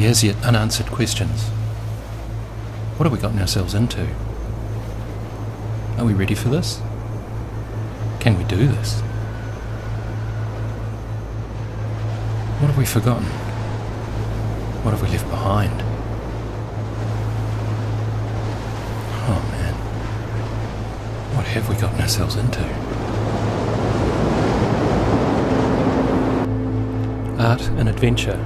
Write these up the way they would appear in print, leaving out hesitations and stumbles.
the as yet unanswered questions. What have we gotten ourselves into? Are we ready for this? Can we do this? What have we forgotten? What have we left behind? Oh man, what have we gotten ourselves into? Art and adventure.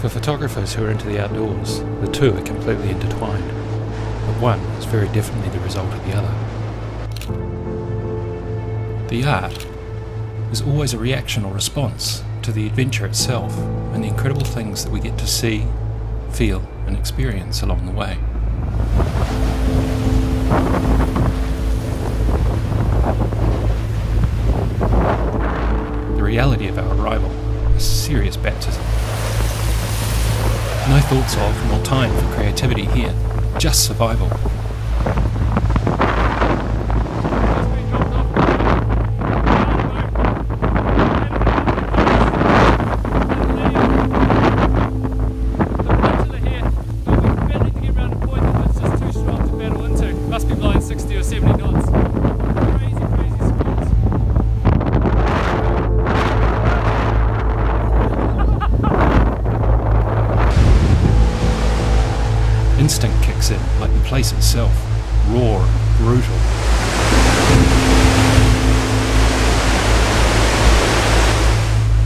For photographers who are into the outdoors, the two are completely intertwined, but one is very definitely the result of the other. The art is always a reaction or response to the adventure itself and the incredible things that we get to see, feel and experience along the way. The reality of our arrival is a serious baptism. No thoughts of nor time for creativity here, just survival. Instinct kicks in, like the place itself, raw and brutal.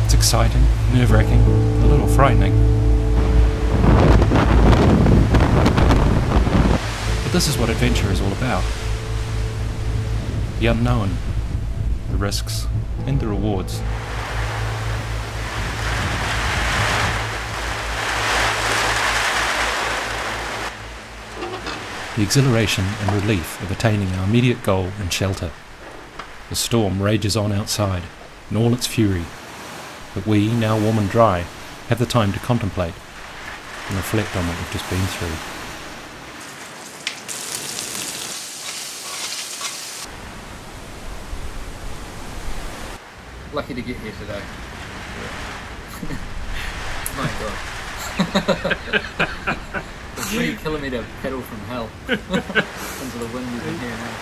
It's exciting, nerve-wracking, a little frightening. But this is what adventure is all about. The unknown, the risks, and the rewards. The exhilaration and relief of attaining our immediate goal and shelter. The storm rages on outside, in all its fury, but we, now warm and dry, have the time to contemplate and reflect on what we've just been through. Lucky to get here today. My God. 3 kilometre pedal from hell into the wind in here now.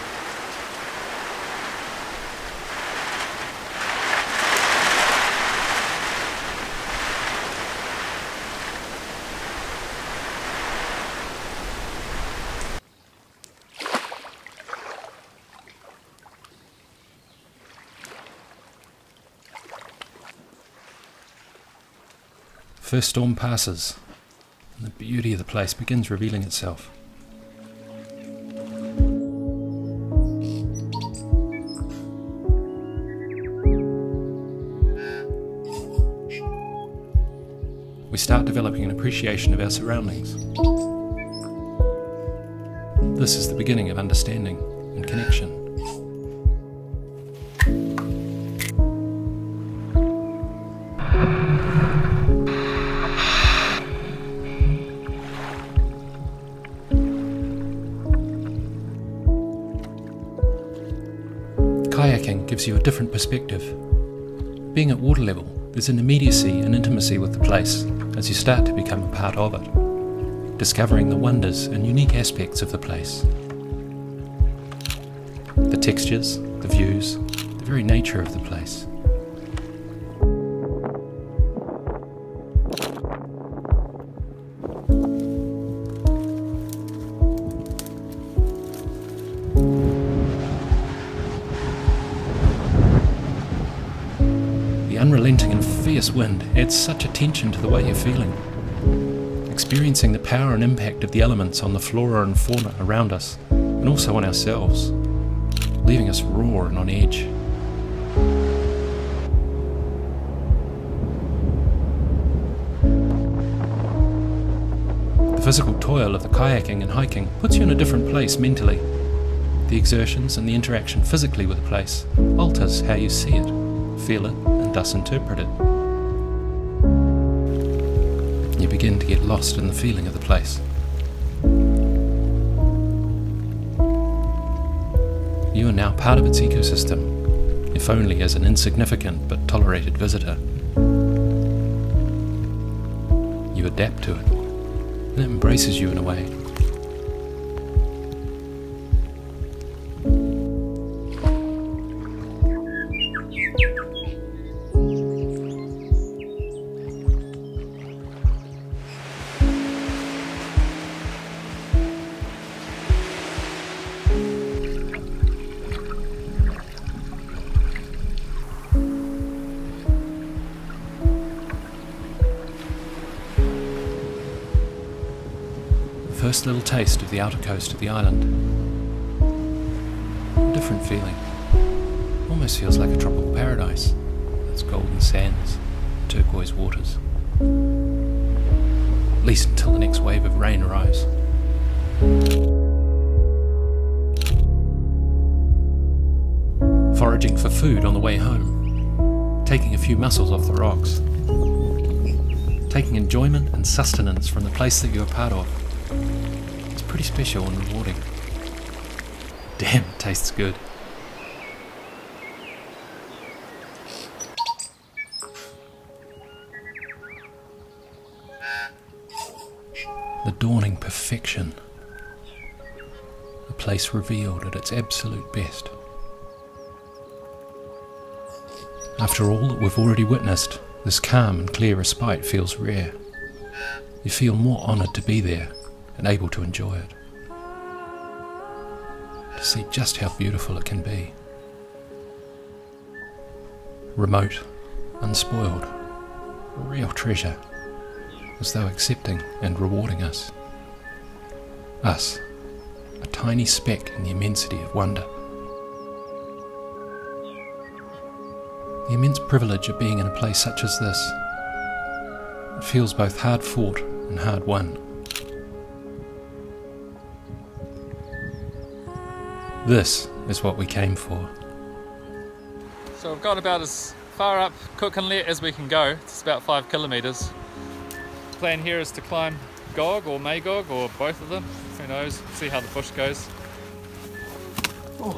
First storm passes. The beauty of the place begins revealing itself. We start developing an appreciation of our surroundings. This is the beginning of understanding and connection. Kayaking gives you a different perspective. Being at water level, there's an immediacy and intimacy with the place as you start to become a part of it, discovering the wonders and unique aspects of the place. The textures, the views, the very nature of the place. The unrelenting and fierce wind adds such a tension to the way you're feeling. Experiencing the power and impact of the elements on the flora and fauna around us, and also on ourselves, leaving us raw and on edge. The physical toil of the kayaking and hiking puts you in a different place mentally. The exertions and the interaction physically with the place alters how you see it, feel it, thus interpret it. You begin to get lost in the feeling of the place. You are now part of its ecosystem, if only as an insignificant but tolerated visitor. You you adapt to it, and it embraces you in a way. First little taste of the outer coast of the island. A different feeling. Almost feels like a tropical paradise. Its golden sands, turquoise waters. At least until the next wave of rain arrives. Foraging for food on the way home. Taking a few mussels off the rocks. Taking enjoyment and sustenance from the place that you're part of. It's pretty special and rewarding. Damn, it tastes good. The dawning perfection. A place revealed at its absolute best. After all that we've already witnessed, this calm and clear respite feels rare. You feel more honoured to be there and able to enjoy it, to see just how beautiful it can be. Remote, unspoiled, a real treasure, as though accepting and rewarding us. Us, a tiny speck in the immensity of wonder. The immense privilege of being in a place such as this. It feels both hard fought and hard won. This is what we came for. So we've gone about as far up Cookenlet as we can go. It's about 5 kilometres. The plan here is to climb Gog or Magog or both of them. Who knows? See how the bush goes. Oh.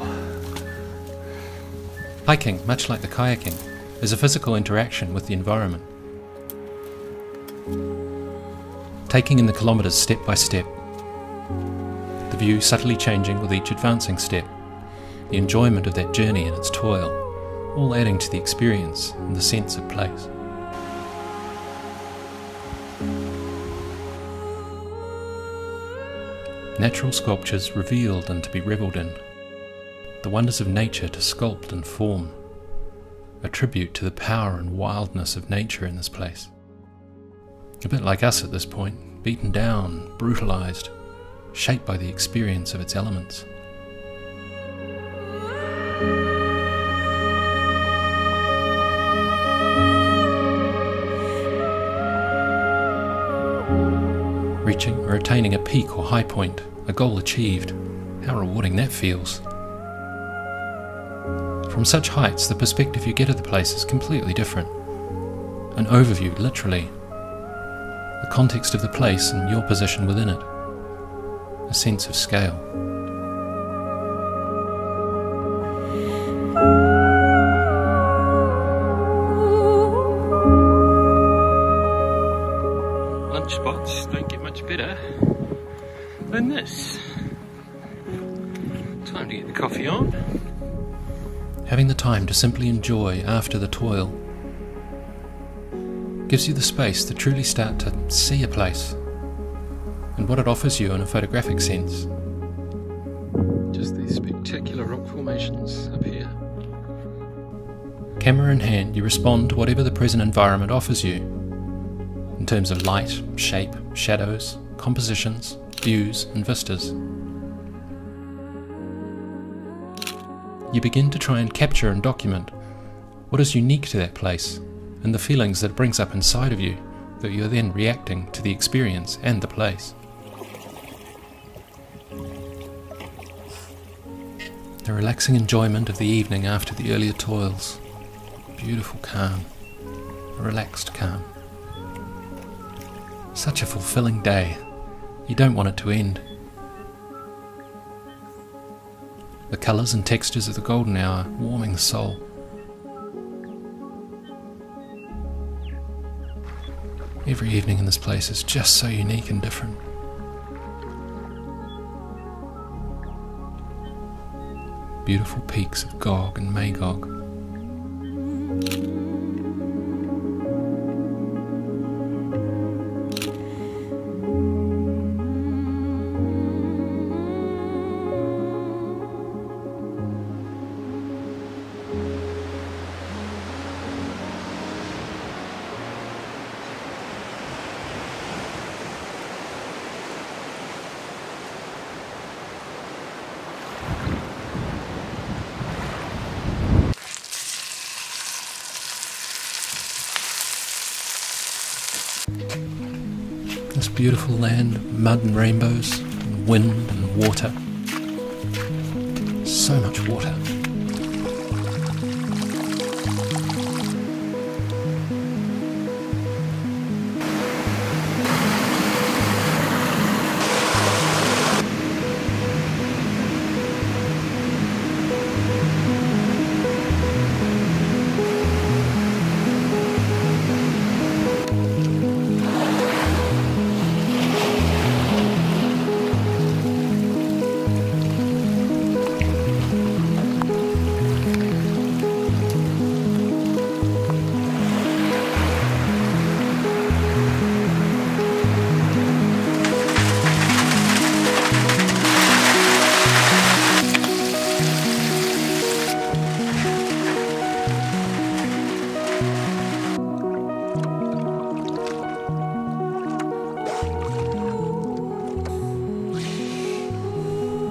Hiking, much like the kayaking, is a physical interaction with the environment. Taking in the kilometres step by step. View subtly changing with each advancing step, the enjoyment of that journey and its toil, all adding to the experience and the sense of place. Natural sculptures revealed and to be revelled in, the wonders of nature to sculpt and form, a tribute to the power and wildness of nature in this place. A bit like us at this point, beaten down, brutalised, shaped by the experience of its elements. Reaching or attaining a peak or high point, a goal achieved, how rewarding that feels. From such heights, the perspective you get of the place is completely different. An overview, literally. The context of the place and your position within it. A sense of scale. Lunch spots don't get much better than this. Time to get the coffee on. Having the time to simply enjoy after the toil gives you the space to truly start to see a place. And what it offers you in a photographic sense. Just these spectacular rock formations up here. Camera in hand, you respond to whatever the present environment offers you, in terms of light, shape, shadows, compositions, views and vistas. You begin to try and capture and document what is unique to that place and the feelings that it brings up inside of you, that you're then reacting to the experience and the place. The relaxing enjoyment of the evening after the earlier toils. Beautiful calm. A relaxed calm. Such a fulfilling day. You don't want it to end. The colours and textures of the golden hour warming the soul. Every evening in this place is just so unique and different. Beautiful peaks of Gog and Magog. This beautiful land of mud and rainbows, and wind and water. So much water.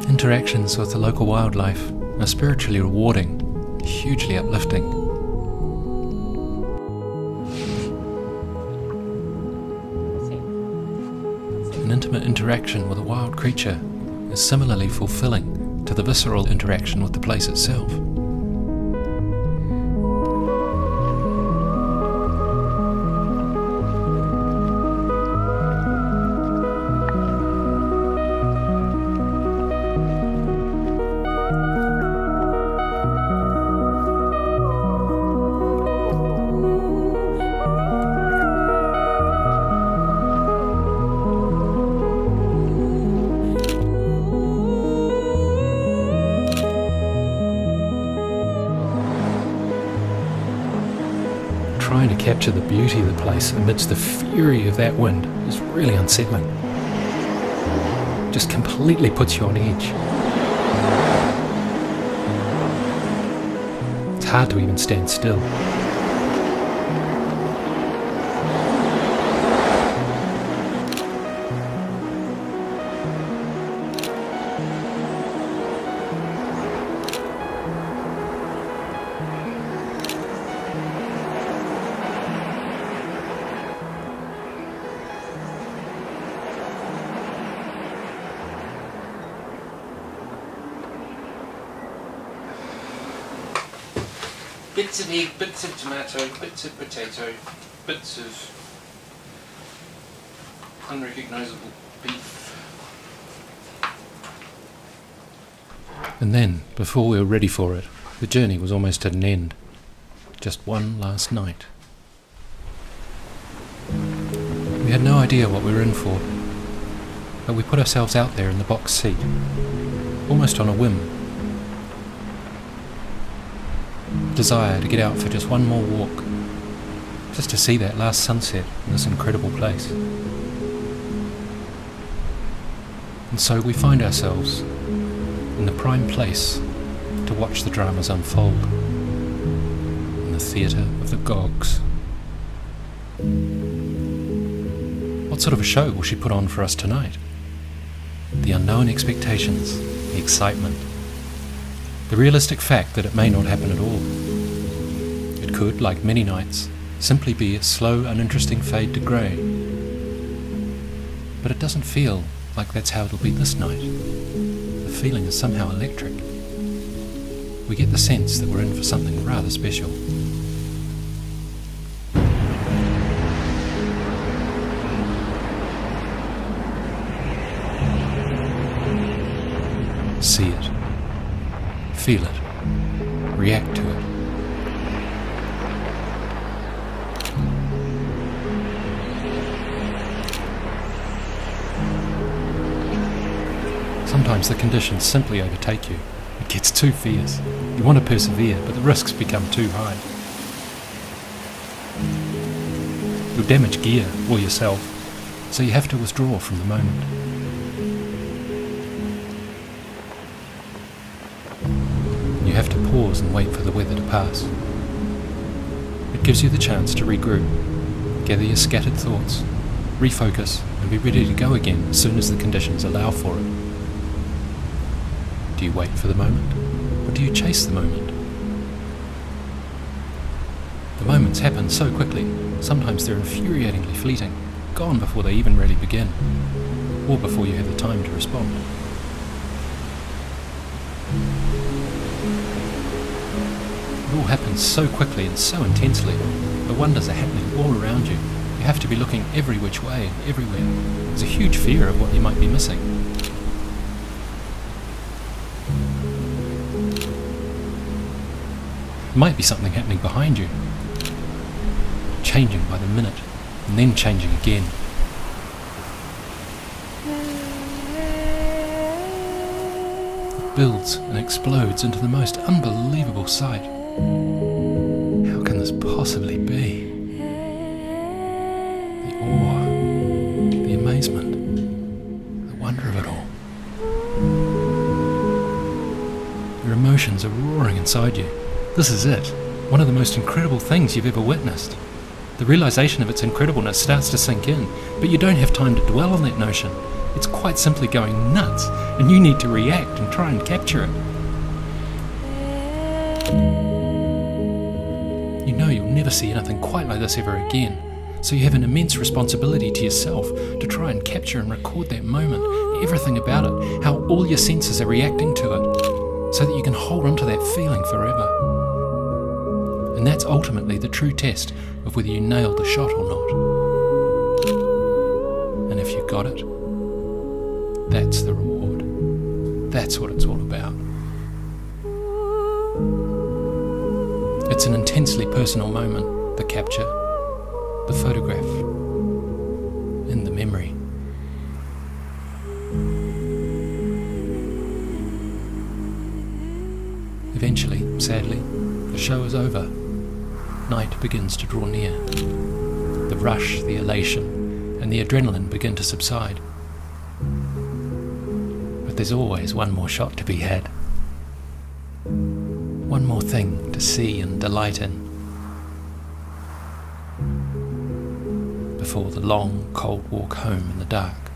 Interactions with the local wildlife are spiritually rewarding, hugely uplifting. An intimate interaction with a wild creature is similarly fulfilling to the visceral interaction with the place itself. Trying to capture the beauty of the place amidst the fury of that wind is really unsettling. Just completely puts you on edge. It's hard to even stand still. Bits of egg, bits of tomato, bits of potato, bits of unrecognisable beef. And then, before we were ready for it, the journey was almost at an end. Just one last night. We had no idea what we were in for, but we put ourselves out there in the box seat, almost on a whim. Desire to get out for just one more walk, just to see that last sunset in this incredible place. And so we find ourselves in the prime place to watch the dramas unfold in the theatre of the Gogs. What sort of a show will she put on for us tonight? The unknown expectations, the excitement, the realistic fact that it may not happen at all. It could, like many nights, simply be a slow, uninteresting fade to grey. But it doesn't feel like that's how it'll be this night. The feeling is somehow electric. We get the sense that we're in for something rather special. See it. Feel it, react to it. Sometimes the conditions simply overtake you. It gets too fierce. You want to persevere, but the risks become too high. You'll damage gear or yourself, so you have to withdraw from the moment. You have to pause and wait for the weather to pass. It gives you the chance to regroup, gather your scattered thoughts, refocus, and be ready to go again as soon as the conditions allow for it. Do you wait for the moment, or do you chase the moment? The moments happen so quickly, sometimes they're infuriatingly fleeting, gone before they even really begin, or before you have the time to respond. It all happens so quickly and so intensely, the wonders are happening all around you. You have to be looking every which way and everywhere. There's a huge fear of what you might be missing. There might be something happening behind you, changing by the minute, and then changing again. It builds and explodes into the most unbelievable sight. How can this possibly be? The awe, the amazement, the wonder of it all. Your emotions are roaring inside you. This is it, one of the most incredible things you've ever witnessed. The realization of its incredibleness starts to sink in, but you don't have time to dwell on that notion. It's quite simply going nuts, and you need to react and try and capture it. You know you'll never see anything quite like this ever again, so you have an immense responsibility to yourself to try and capture and record that moment, everything about it, how all your senses are reacting to it, so that you can hold on to that feeling forever. And that's ultimately the true test of whether you nailed the shot or not. And if you got it, that's the reward. That's what it's all about. It's an intensely personal moment, the capture, the photograph, and the memory. Eventually, sadly, the show is over. Night begins to draw near. The rush, the elation, and the adrenaline begin to subside. But there's always one more shot to be had. One more thing to see and delight in. Before the long, cold walk home in the dark.